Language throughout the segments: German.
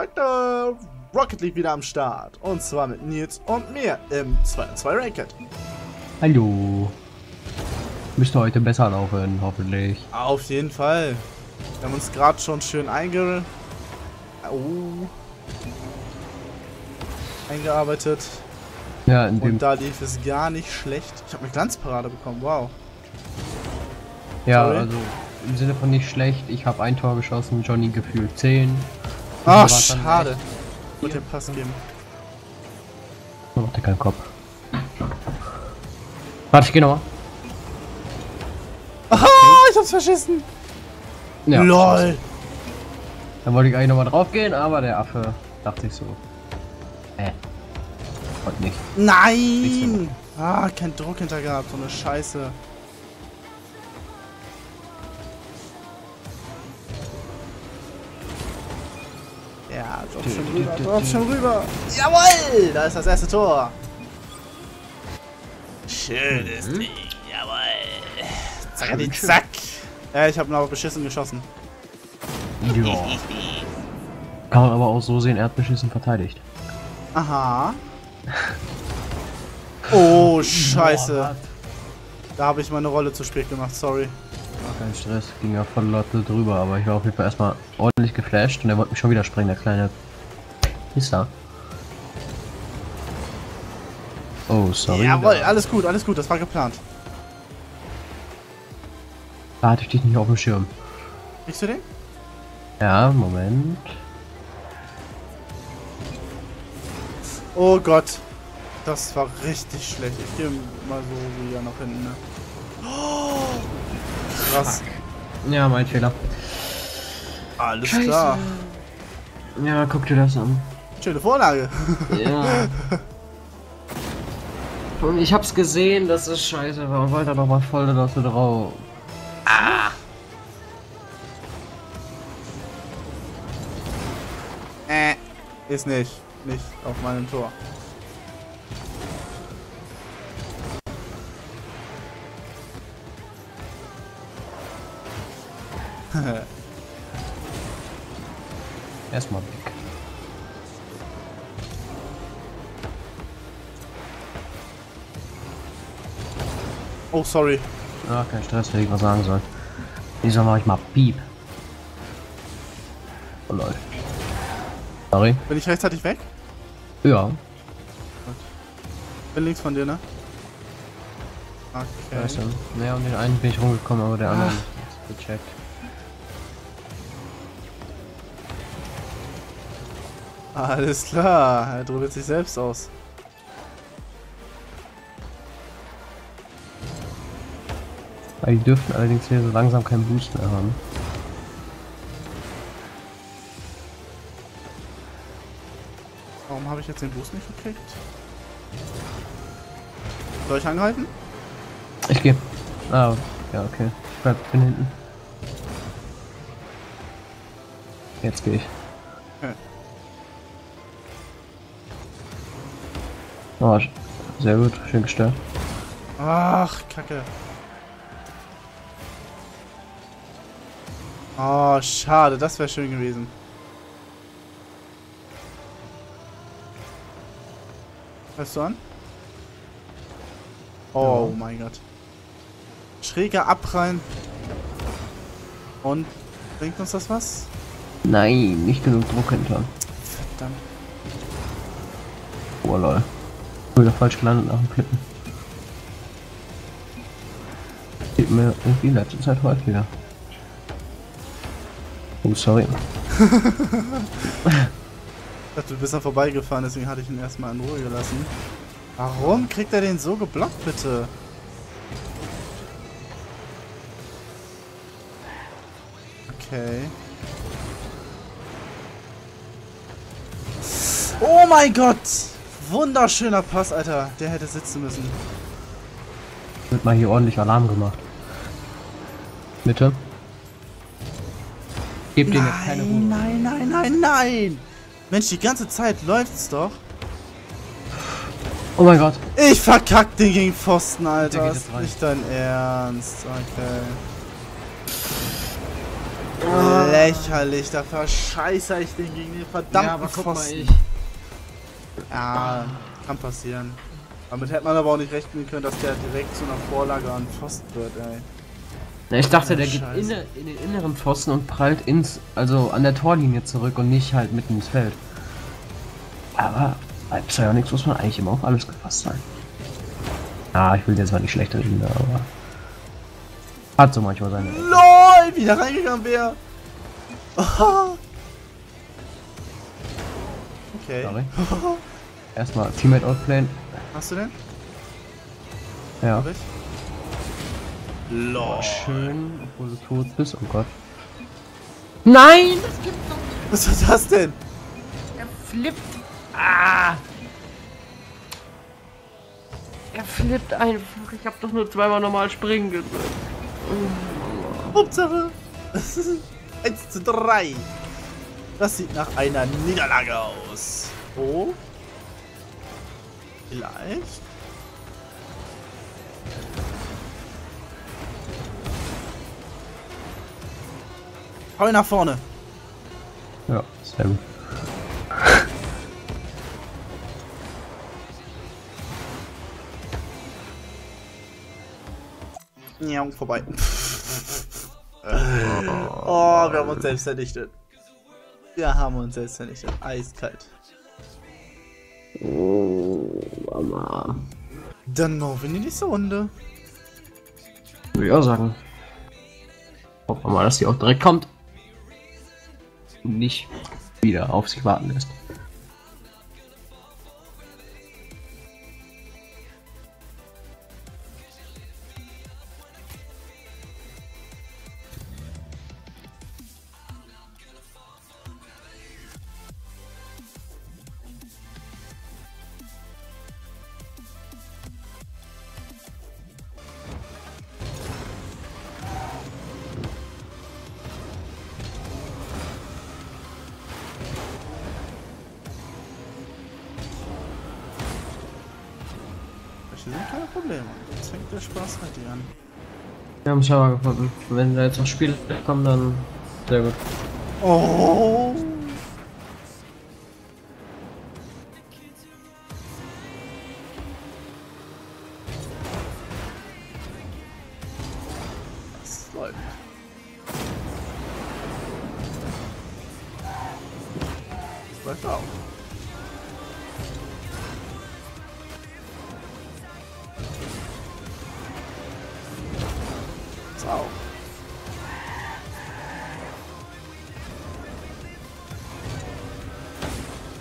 Leute, Rocket League wieder am Start. Und zwar mit Nils und mir im 2-2 Ranked. Hallo. Müsste heute besser laufen, hoffentlich. Auf jeden Fall. Wir haben uns gerade schon schön eingearbeitet. Ja, in dem und da lief es gar nicht schlecht. Ich habe eine Glanzparade bekommen, wow. Ja, sorry. Also im Sinne von nicht schlecht, ich habe ein Tor geschossen, Johnny gefühlt 10. Ach, schade. Mit dem Pass geben. Da macht er keinen Kopf. Warte, ich geh nochmal. Aha, ich hab's verschissen. Ja, LOL. Dann wollte ich eigentlich nochmal drauf gehen, aber der Affe dachte ich so. Heute nicht. Nein! Ah, kein Druck hinter gehabt, so eine Scheiße. Ja, drop schon rüber, drop schon rüber! Jawoll! Da ist das erste Tor! Schönes Ding, jawoll! Zack, zack! Ich hab ihn aber beschissen geschossen. Ja. Kann man aber auch so sehen, er hat beschissen verteidigt. Aha. Oh, scheiße. Da habe ich meine Rolle zu spät gemacht, sorry. War kein Stress, ging ja voll Lotte drüber, aber ich war auf jeden Fall erstmal ordentlich geflasht und er wollte mich schon wieder sprengen, der kleine Pisser. Oh, sorry. Jawohl, alles gut, das war geplant. Da hatte ich dich nicht auf dem Schirm. Kriegst du den? Ja, Moment. Oh Gott, das war richtig schlecht. Ich gehe mal so wieder nach hinten, ne? Oh, krass. Fuck. Ja, mein Fehler. Alles Scheiße. Klar. Ja, guck dir das an. Schöne Vorlage. Ja. Und ich hab's gesehen, dass es scheiße war und wollte nochmal voll dazu drauf. Ah! Ist nicht. Nicht auf meinem Tor. Erstmal weg. Oh, sorry. Ach, kein Stress, wenn ich was sagen soll. Wieso mache ich mal Piep? Oh, Leute. Sorry. Bin ich rechtzeitig weg? Ja. Bin links von dir, ne? Okay. Weißt du, naja, um den einen bin ich rumgekommen, aber der andere ist gecheckt. Alles klar, er drückt sich selbst aus. Die dürften allerdings hier so langsam keinen Boost mehr haben. Warum habe ich jetzt den Boost nicht gekriegt? Soll ich anhalten? Ich gehe. Ah, ja, okay. Ich bin hinten. Jetzt gehe ich. Okay. Oh, sehr gut, schön gestellt. Ach, Kacke. Oh, schade, das wäre schön gewesen. Hörst du an? Oh ja. Mein Gott. Schräger ab rein. Und bringt uns das was? Nein, nicht genug Druck hinter. Verdammt. Oh lol. Ich bin wieder falsch gelandet nach dem Flippen. Geht mir irgendwie in letzter Zeit heute wieder. Oh, sorry. Du bist da vorbeigefahren, deswegen hatte ich ihn erstmal in Ruhe gelassen. Warum kriegt er den so geblockt, bitte? Okay. Oh mein Gott! Wunderschöner Pass, Alter. Der hätte sitzen müssen. Wird mal hier ordentlich Alarm gemacht. Bitte. Gebt ihm jetzt keine Ruhe. Nein, nein, nein, nein! Mensch, die ganze Zeit läuft's doch. Oh mein Gott. Ich verkack den gegen Pfosten, Alter. Das ist nicht dein Ernst. Okay. Lächerlich, da verscheiße ich den gegen den verdammten Pfosten. Ja, kann passieren. Damit hätte man aber auch nicht rechnen können, dass der direkt zu einer Vorlage an Pfosten wird, ey. Na, ich dachte, der geht in den inneren Pfosten und prallt ins, also an der Torlinie zurück und nicht halt mitten ins Feld. Aber bei Psyonix muss man eigentlich immer auf alles gefasst sein. Ah, ich will jetzt mal nicht schlecht reden, aber... Hat so manchmal seine... LOL, wie da reingegangen wäre! Okay. Sorry. Erstmal Teammate outplayen. Hast du den? Ja. Lord. Schön, obwohl du tot bist, oh Gott. Nein! Das gibt's doch nicht! Was ist das denn? Er flippt. Ah! Er flippt einfach. Ich hab doch nur zweimal normal springen gedrückt. Hauptsache! 1:3! Das sieht nach einer Niederlage aus. Oh? Vielleicht? Hau ihn nach vorne! Ja, sehr gut. Ja, und vorbei. Oh, wir haben uns selbst vernichtet. Wir haben uns selbst vernichtet. Eiskalt. Oh, Mama. Dann noch in die nächste Runde. Würde ich auch sagen. Hoffen wir mal, dass die auch direkt kommt. Und nicht wieder auf sich warten lässt. Das sind keine Probleme. Jetzt fängt der Spaß mit dir an. Wir haben Server gefunden. Wenn da jetzt noch Spiele kommen, dann sehr gut. Oh. Das läuft. Das läuft auch. Auch.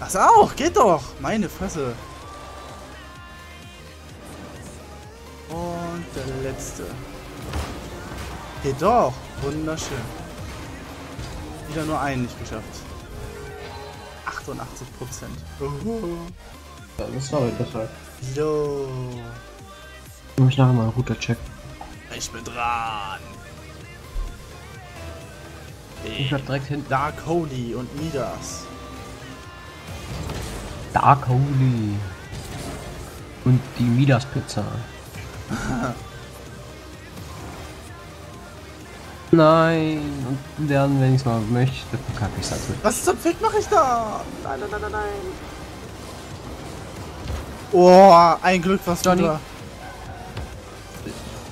Das auch, geht doch! Meine Fresse! Und der letzte. Geht doch! Wunderschön. Wieder nur einen nicht geschafft. 88%. Ja, das war heute besser. Jo. Ich muss nachher mal einen Router checken. Ich bin dran. Ich hab direkt hin. Dark Holy und Midas. Dark Holy. Und die Midas Pizza. Nein. Und dann, wenn ich es mal möchte, verkacke ich das mit. Was zum Fick mache ich da? Nein, nein, nein, nein. Oh, ein Glück, was Johnny.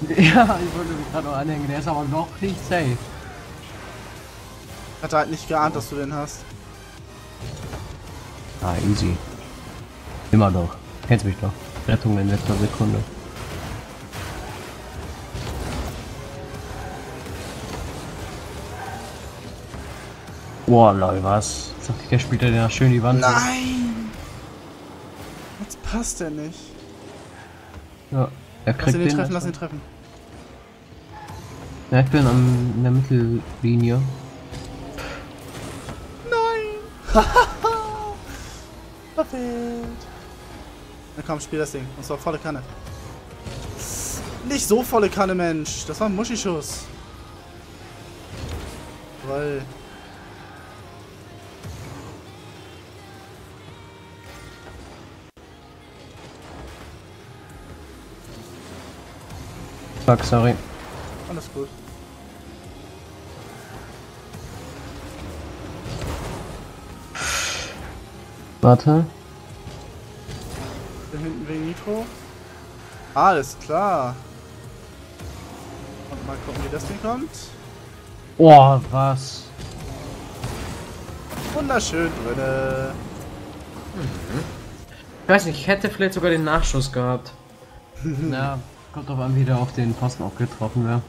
Ja, ich wollte mich gerade noch anhängen, der ist aber noch nicht safe. Hat halt nicht geahnt, dass du den hast. Ah, easy. Immer noch. Kennst mich doch. Rettung in letzter Sekunde. Boah, lol, was? Jetzt dachte ich, der spielt ja schön die Wand. Nein! Jetzt passt der nicht. Ja. Er kriegt den treffen, lass ihn treffen. Ja, ich bin in der Mittellinie. Nein! Perfekt! Na komm, spiel das Ding. Und zwar volle Kanne. Nicht so volle Kanne, Mensch! Das war ein Muschischuss. Weil... Sorry. Alles gut. Warte. Da hinten wegen Nitro. Alles klar. Und mal gucken, wie das Ding kommt. Oh, was? Wunderschön drinne. Mhm. Ich weiß nicht, ich hätte vielleicht sogar den Nachschuss gehabt. Ja, kommt drauf an, wie der auf den Posten auch getroffen wäre.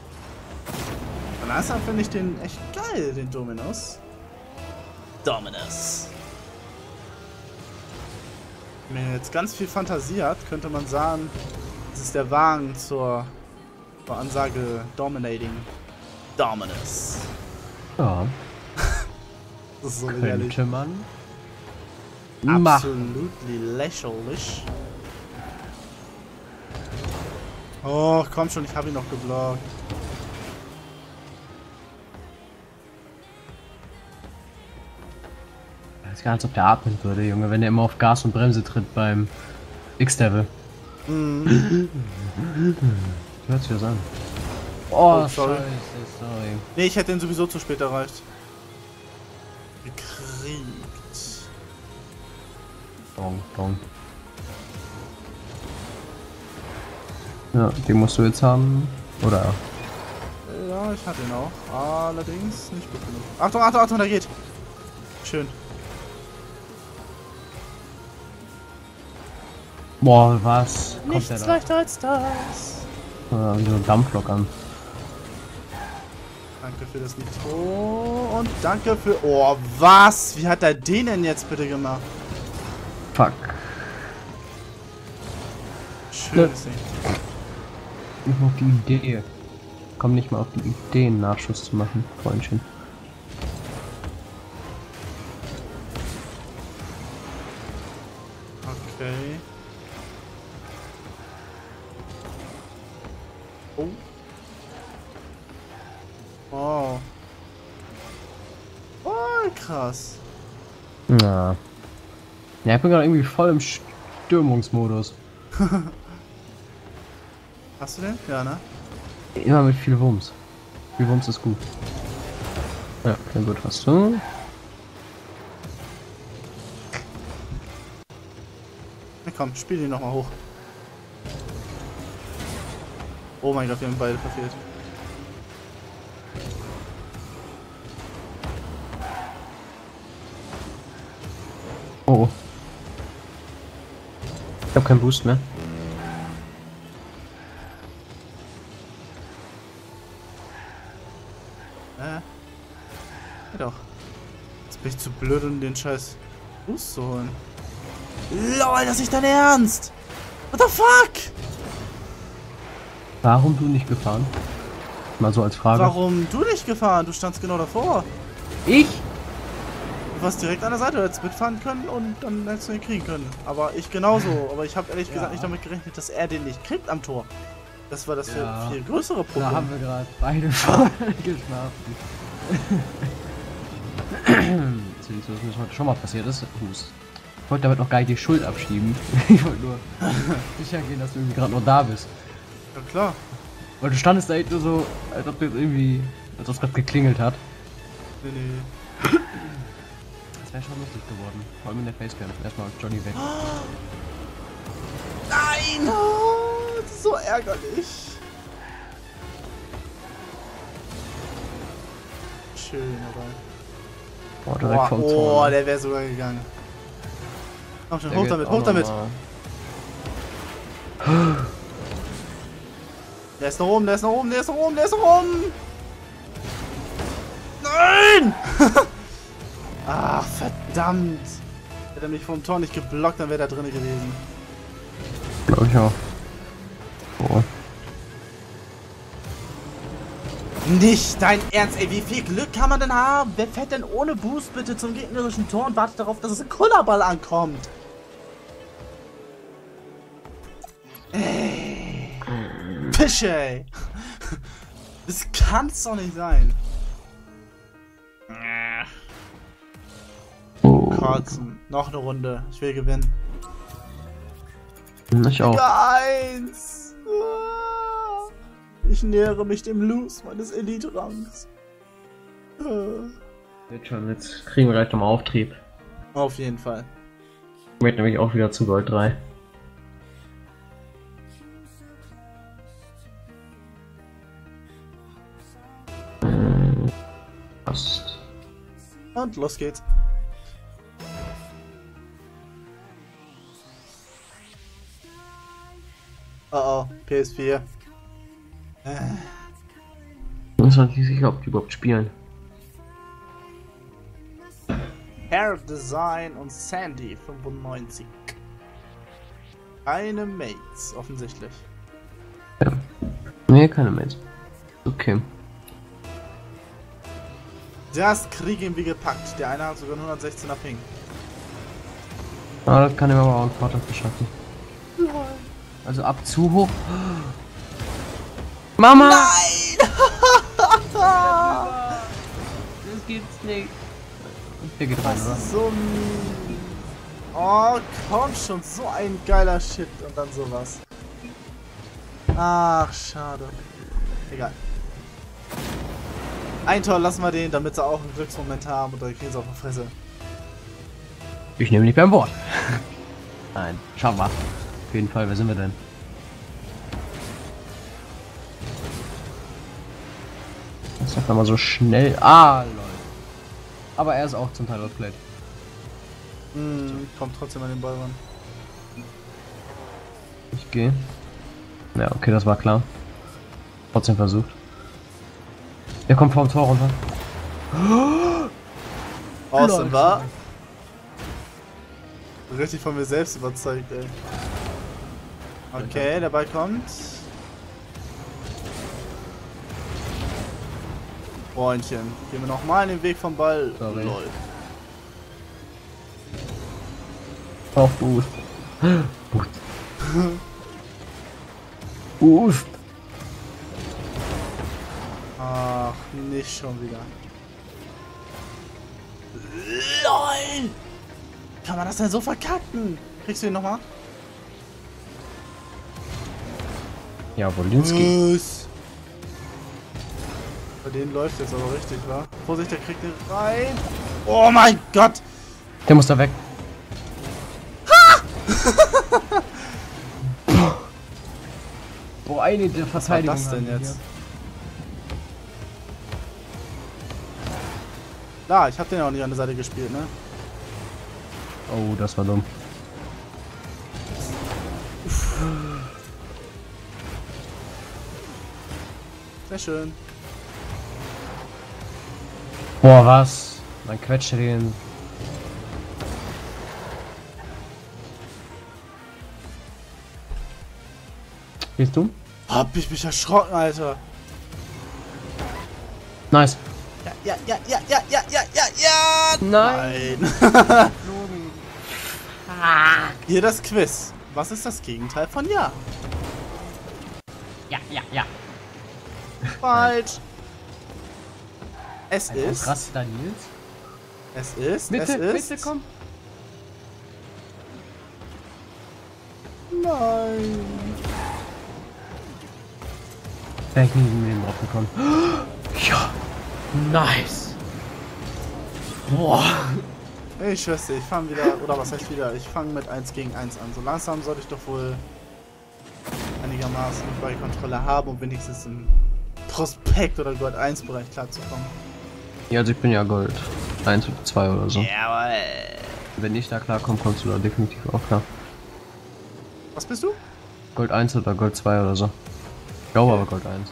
Von Anfang an finde ich den echt geil, den Dominus. Dominus. Wenn man jetzt ganz viel Fantasie hat, könnte man sagen, das ist der Wagen zur Ansage Dominating Dominus. Ja. Das ist so lächerlich. Könnte man absolutely lächerlich. Oh, komm schon, ich habe ihn noch geblockt. Das ist gar nicht, ob der atmen würde, Junge, wenn der immer auf Gas und Bremse tritt beim X-Devil. Mhm. Hört sich das an. Oh, sorry. Scheiße, sorry. Nee, ich hätte ihn sowieso zu spät erreicht. Gekriegt. Dong, dong. Ja, den musst du jetzt haben, oder? Ja, ich hatte ihn auch. Allerdings nicht gut genug. Achtung, Achtung, Achtung, da geht! Schön. Boah, was? Nichts leichter als das! Ja, so einen Dampflok an. Danke für das Nitro und danke für... Oh, was? Wie hat er den denn jetzt bitte gemacht? Fuck. Schönes Ding. Ich komme auf die Idee. Komm nicht mal auf die Idee, einen Nachschuss zu machen, Freundchen. Okay. Oh. Oh. Oh, krass. Na. Ja, ich bin gerade irgendwie voll im Stürmungsmodus. Hast du den? Ja, ne? Immer mit viel Wumms. Viel Wumms ist gut. Ja, dann gut, hast du. Na komm, spiel den nochmal hoch. Oh mein Gott, wir haben beide verfehlt. Oh. Ich hab keinen Boost mehr. Doch. Jetzt bin ich zu blöd, um den scheiß Boost zu holen. LOL, das ist nicht dein Ernst! What the fuck? Warum du nicht gefahren? Mal so als Frage. Warum du nicht gefahren? Du standst genau davor. Ich? Du warst direkt an der Seite, du hättest mitfahren können und dann hättest du ihn kriegen können. Aber ich genauso. Aber ich habe ehrlich gesagt nicht damit gerechnet, dass er den nicht kriegt am Tor. Das war das viel größere Problem. Da haben wir gerade beide voll geschlafen. Das ist heute schon mal passiert, das ist Hust. Ich wollte damit noch gar nicht die Schuld abschieben. Ich wollte nur sicher gehen, dass du irgendwie gerade noch da bist. Ja klar. Weil du standest da nur so, als ob du jetzt irgendwie, als ob es gerade geklingelt hat. Nee, nee. Das wäre schon lustig geworden. Vor allem in der Facecam. Erstmal Johnny weg. Nein! Oh, das ist so ärgerlich. Schön, aber... Oh, direkt vom Tor. Oh, der wäre sogar gegangen. Komm schon, hoch damit, hoch damit! Der ist noch oben, der ist noch oben, der ist noch oben, der ist noch oben! Nein! Ach, verdammt! Hätte er mich vom Tor nicht geblockt, dann wäre da drin gewesen. Glaube ich auch. Oh. Nicht dein Ernst, ey, wie viel Glück kann man denn haben? Wer fährt denn ohne Boost bitte zum gegnerischen Tor und wartet darauf, dass es ein Kullerball ankommt? Pische, ey. Das kann's doch nicht sein. Oh. Kotzen. Noch eine Runde. Ich will gewinnen. Ich auch. Eins. Ich nähere mich dem Loose meines Elite-Rangs. Jetzt schon, jetzt kriegen wir gleich nochmal Auftrieb. Auf jeden Fall. Geht nämlich auch wieder zu Gold 3. Passt. Und los geht's. Oh, PS4. Ich bin nicht sicher, ob die überhaupt spielen. Hair Design und Sandy 95. Keine Mates, offensichtlich. Ja. Nee, keine Mates. Okay. Das kriegen wir gepackt. Der eine hat sogar 116er Ping. Ah, das kann ihm aber auch einen Vorteil verschaffen. Also ab zu hoch. Mama! Nein! Das gibt's nicht. Der geht rein, oder? So mies. Oh, komm schon, so ein geiler Shit und dann sowas. Ach, schade. Egal. Ein Tor lassen wir den, damit sie auch einen Glücksmoment haben und dann kriegen sie auf die Fresse. Ich nehme nicht beim Wort. Nein, schauen wir. Auf jeden Fall, wer sind wir denn? Das ist doch mal so schnell. Ah, Leute. Aber er ist auch zum Teil outplayed. Mm, kommt trotzdem an den Ball ran. Ich gehe. Ja, okay, das war klar. Trotzdem versucht. Der kommt vom Tor runter. Awesome, war? Richtig von mir selbst überzeugt, ey. Okay, der Ball kommt. Freundchen, gehen wir nochmal in den Weg vom Ball. Sorry. Lol. Auch gut. Gut. Uff. Ach, nicht schon wieder. LOL! Kann man das denn so verkacken? Kriegst du ihn nochmal? Ja, Wolinski. Bei denen läuft jetzt aber richtig, wa? Vorsicht, der kriegt den rein. Oh mein Gott! Der muss da weg. Ha! Boah, eine der Verteidigung. Was war das denn jetzt? Da, ich hab den auch nicht an der Seite gespielt, ne? Oh, das war dumm. Sehr schön. Boah, was? Mein Quetscher den. Bist du? Hab ich mich erschrocken, Alter. Nice. Ja. Nein. Hier das Quiz. Was ist das Gegenteil von ja? Ja. Falsch. Es ist. Raster, Nils. Es ist. Bitte, bitte komm. Nein. Wäre ich nicht mit dem drauf gekommen. Ja. Nice. Boah. Ich schwör's dir, ich fange wieder. Oder was heißt wieder? Ich fange mit 1 gegen 1 an. So langsam sollte ich doch wohl einigermaßen bei Kontrolle haben und wenigstens im Prospekt oder Gold 1 Bereich klarzukommen. Ja, also ich bin ja Gold 1 oder 2 oder so. Jawohl. Wenn ich da klarkomme, kommst du da definitiv auch klar. Was bist du? Gold 1 oder Gold 2 oder so. Ich glaube aber Gold 1.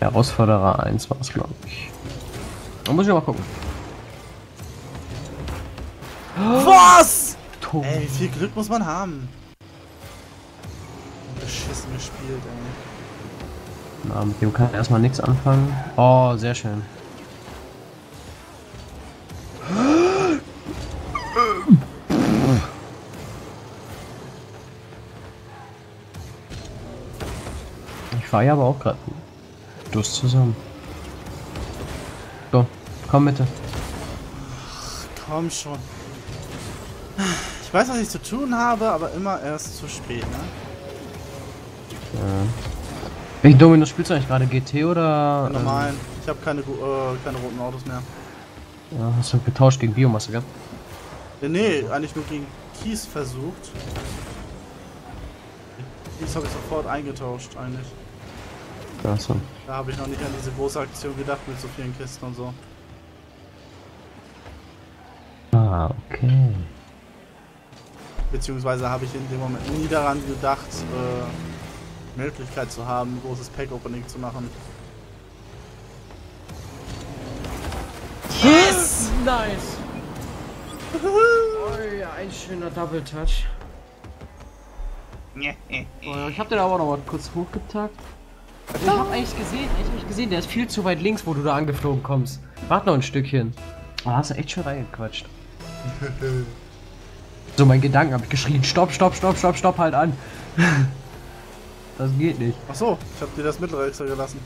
Herausforderer 1 war es, glaube ich. Da muss ich mal gucken. Was? Tobi. Ey, wie viel Glück muss man haben? Beschissen gespielt, ey. Na, mit dem kann erstmal nichts anfangen. Oh, sehr schön. Ich fahre ja aber auch gerade Durst zusammen. So, komm bitte. Ach, komm schon. Ich weiß, was ich zu tun habe, aber immer erst zu spät, ne? Welchen Dominus spielst du eigentlich gerade? GT oder? Normal. Ich habe keine roten Autos mehr. Ja, hast du getauscht gegen Biomasse, gell? Ja? Nee, eigentlich nur gegen Kies versucht. Kies habe ich sofort eingetauscht, eigentlich. Ja, so. Da habe ich noch nicht an diese große Aktion gedacht mit so vielen Kisten und so. Ah, okay. Beziehungsweise habe ich in dem Moment nie daran gedacht, Möglichkeit zu haben, ein großes Pack-Opening zu machen. Yes! Nice! Oh ja, ein schöner Double-Touch. Oh, ich hab den aber noch mal kurz hochgetagt. Ich hab eigentlich gesehen, der ist viel zu weit links, wo du da angeflogen kommst. Warte noch ein Stückchen. Da hast du echt schon reingequatscht. So, mein Gedanken habe ich geschrien, stopp, stopp, stopp, stopp, stopp, halt an. Das geht nicht. Ach so, ich habe dir das mittlere extra gelassen.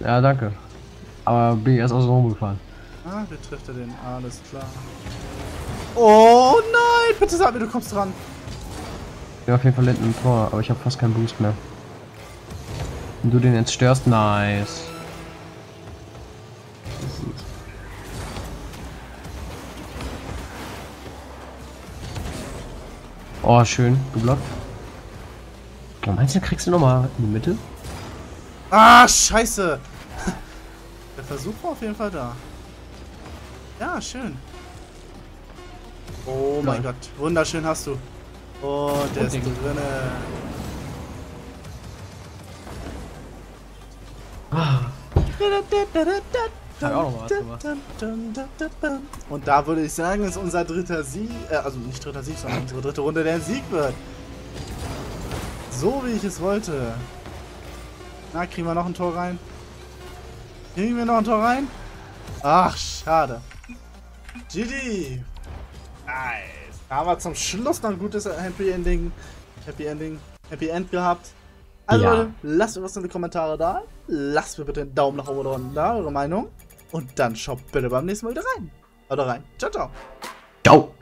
Ja, danke. Aber bin ich erst aus dem Raum gefahren. Ah, wie trifft er den? Alles klar. Oh nein, bitte sag mir, du kommst dran. Ich bin auf jeden Fall hinten im Tor, aber ich habe fast keinen Boost mehr. Wenn du den jetzt störst, nice. Oh, schön geblockt. Oh, meinst du, kriegst du nochmal in die Mitte? Ah, scheiße! Der Versuch war auf jeden Fall da. Ja, schön. Oh mein Gott, wunderschön hast du. Oh, der ist drinne. Und da würde ich sagen, ist unser dritter Sieg, also nicht dritter Sieg, sondern unsere dritte Runde der Sieg wird. So wie ich es wollte. Na, kriegen wir noch ein Tor rein? Kriegen wir noch ein Tor rein? Ach, schade. GG. Nice. Aber zum Schluss noch ein gutes Happy End gehabt. Also ja. Leute, lasst mir was in die Kommentare da. Lasst mir bitte einen Daumen nach oben oder unten da, eure Meinung. Und dann schaut bitte beim nächsten Mal wieder rein. Haut rein. Ciao, ciao. Ciao.